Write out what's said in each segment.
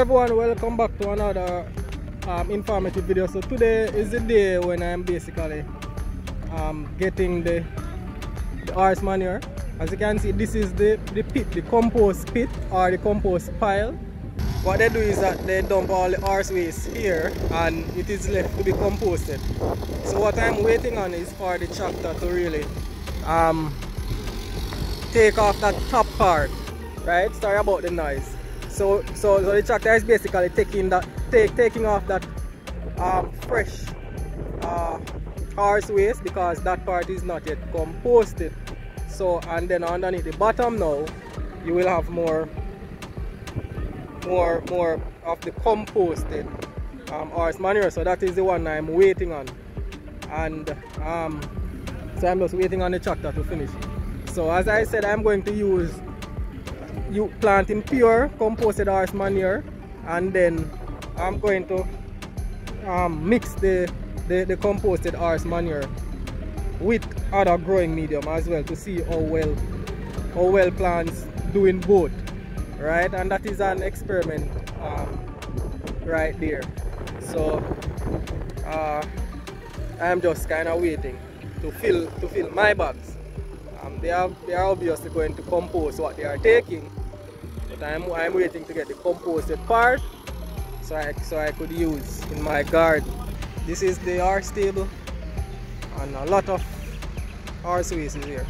everyone, welcome back to another informative video. So today is the day when I'm basically getting the horse manure. As you can see, this is the pit, the compost pit or the compost pile. What they do is that they dump all the horse waste here and it is left to be composted. So what I'm waiting on is for the tractor to really take off that top part, right? Sorry about the noise. So the tractor is basically taking off that fresh horse waste, because that part is not yet composted. So, and then underneath the bottom now, you will have more of the composted horse manure. So that is the one I'm waiting on, and so I'm just waiting on the tractor to finish. So as I said, I'm going to plant in pure composted horse manure, and then I'm going to mix the composted horse manure with other growing medium as well to see how well plants do in both. Right, and that is an experiment right there. So I'm just kind of waiting to fill my bags. They are obviously going to compost what they are taking, but I'm waiting to get the composted part so I could use in my garden. This is the horse stable, and a lot of horse waste is here.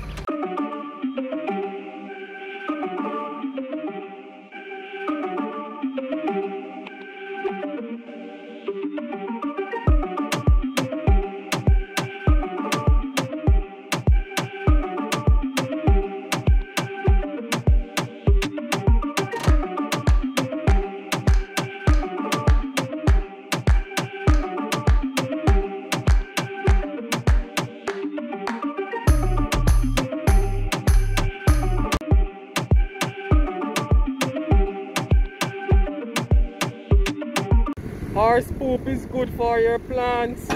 Horse poop is good for your plants.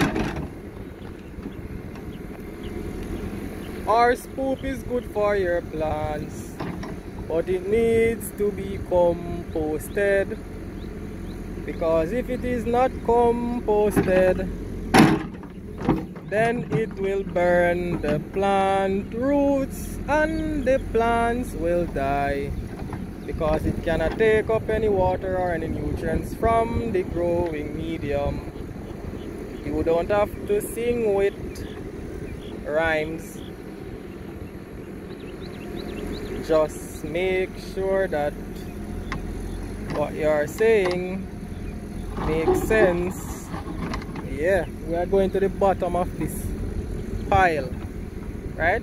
Horse poop is good for your plants, but it needs to be composted, because if it is not composted, then it will burn the plant roots and the plants will die, because it cannot take up any water or any nutrients from the growing medium. You don't have to sing with rhymes. Just make sure that what you are saying makes sense. Yeah, we are going to the bottom of this pile, right?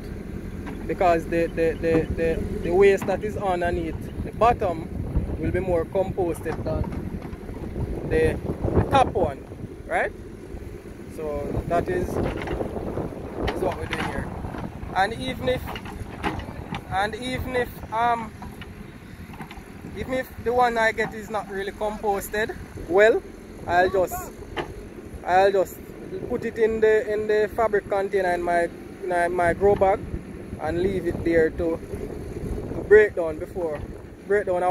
Because the waste that is underneath the bottom will be more composted than the top one, right? So that is what we're doing here. And even if the one I get is not really composted, well, I'll just put it in the fabric container in my grow bag, and leave it there to break down a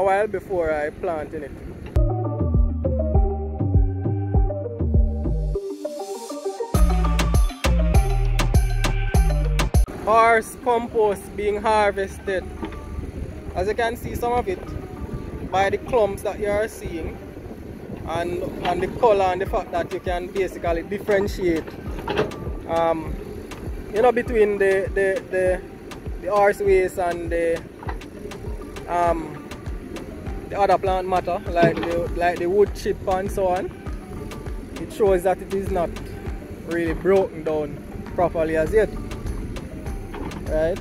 while before I plant in it. Horse compost being harvested. As you can see, some of it by the clumps that you are seeing, and the color, and the fact that you can basically differentiate you know, between the horse waste and the other plant matter, like the wood chip and so on. It shows that it is not really broken down properly as yet, right?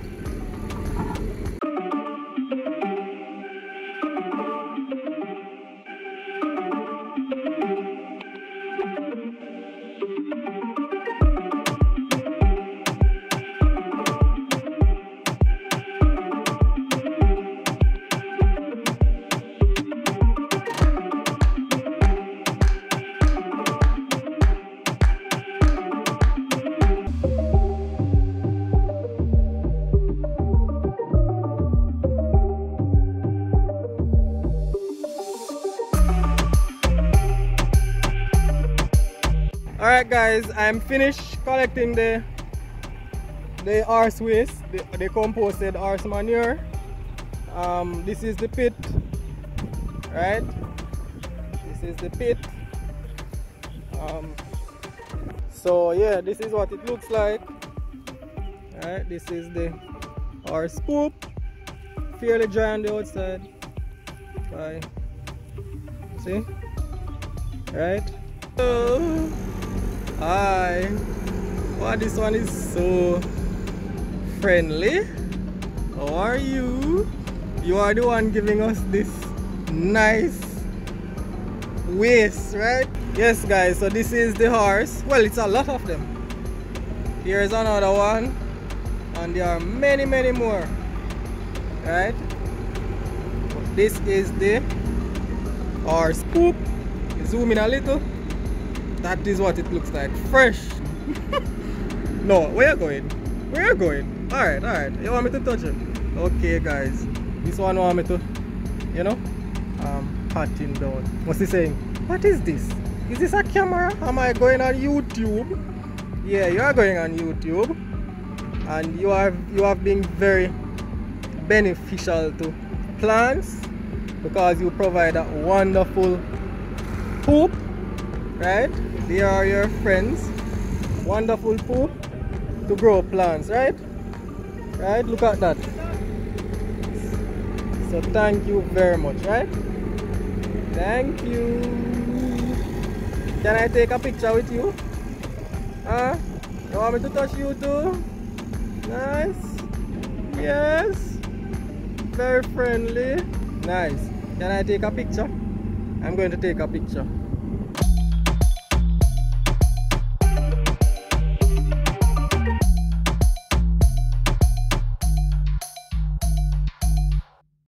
Alright guys, I'm finished collecting the horse waste, the composted horse manure. This is the pit, right? This is the pit. So yeah, this is what it looks like. Alright, this is the horse poop. Fairly dry on the outside. Bye. See? Right? Oh, hi. Wow, this one is so friendly. How are you? You are the one giving us this nice waste, right? Yes guys, so this is the horse. Well, it's a lot of them. Here's another one, and there are many more, right? This is the horse poop. Zoom in a little. That is what it looks like. Fresh. No, where are you going? Where are you going? Alright, alright. You want me to touch it? Okay guys. This one want me to, you know, pat him down. What's he saying? What is this? Is this a camera? Am I going on YouTube? Yeah, you are going on YouTube. And you have been very beneficial to plants because you provide a wonderful poop, right? They are your friends. Wonderful poop to grow plants, right? Right? Look at that. So thank you very much, right? Thank you. Can I take a picture with you? Huh? You want me to touch you too? Nice. Yes. Very friendly. Nice. Can I take a picture? I'm going to take a picture.